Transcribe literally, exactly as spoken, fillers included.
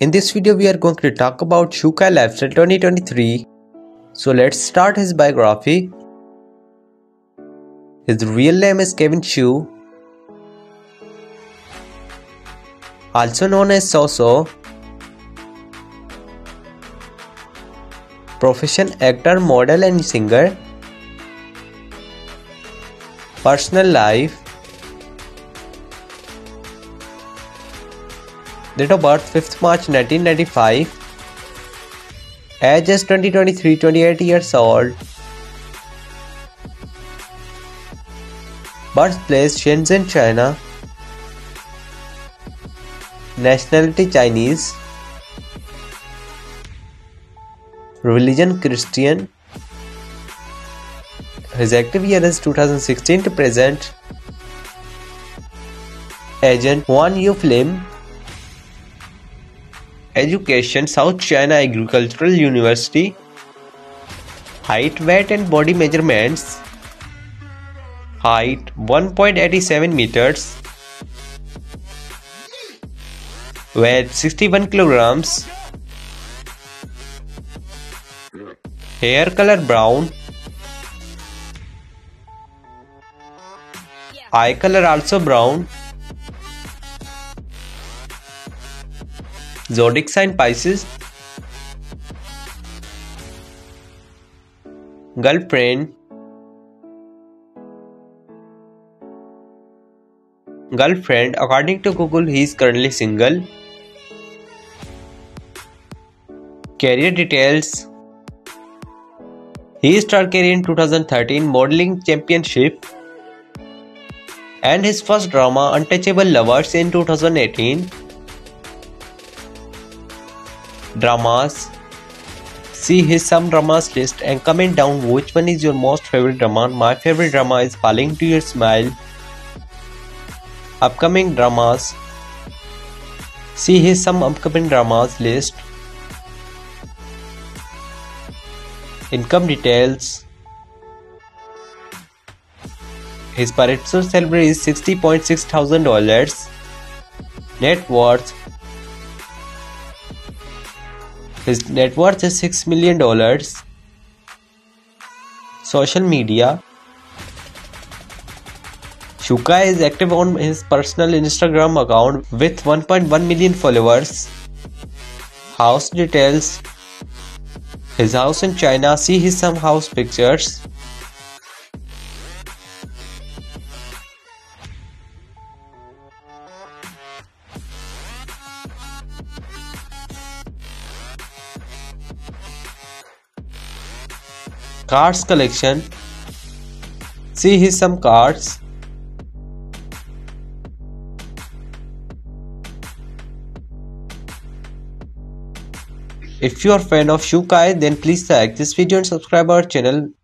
In this video, we are going to talk about Xu Kai lifestyle twenty twenty-three. So let's start his biography. His real name is Kevin Shu, also known as Soso. Profession actor, model and singer. Personal life. Date of birth fifth March nineteen ninety-five. Age is twenty twenty-three, twenty-eight years old. Birthplace Shenzhen, China. Nationality Chinese. Religion Christian. His active year is two thousand sixteen to present. Agent Juan Yu Flim. Education South China Agricultural University. Height, weight and body measurements. Height one point eight seven meters. Weight sixty-one kilograms. Hair color brown. Eye color also brown. Zodiac sign Pisces. Girlfriend. Girlfriend, according to Google, he is currently single. Career details. He started career in two thousand thirteen modeling championship and his first drama Untouchable Lovers in two thousand eighteen. Dramas. See his some dramas list and comment down which one is your most favorite drama. My favorite drama is Falling Into Your Smile. Upcoming dramas. See his some upcoming dramas list. Income details. His per episode salary is sixty point six thousand dollars. Net worth. His net worth is six million dollars. Social media. Xu Kai is active on his personal Instagram account with one point one million followers. House details. His house in China. See his some house pictures. Cards collection. See his some cards. If you are a fan of Xu Kai, then please like this video and subscribe our channel.